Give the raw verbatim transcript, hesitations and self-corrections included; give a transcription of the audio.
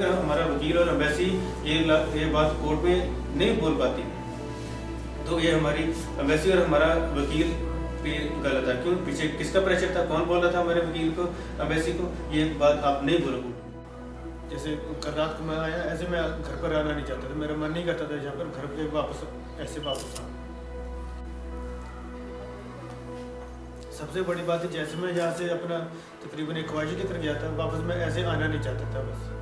अगर हमारा वकील और एम्बेसी ये ये बात कोर्ट में नहीं बोल पाती तो ये हमारी एम्बेसी और हमारा वकील पे गलत है। क्यों? पीछे किसका प्रेशर था, कौन बोल रहा था हमारे वकील को, एम्बेसी को, ये बात आप नहीं बोलोगे। जैसे कल रात को मैं आया, ऐसे मैं घर पर आना नहीं चाहता था, मेरा मन नहीं करता था यहाँ पर, घर पे वापस ऐसे वापस आना। सबसे बड़ी बात है जैसे मैं यहाँ से अपना तकरीबन एक ख्वाहिश लेकर गया था, वापस मैं ऐसे आना नहीं चाहता था बस।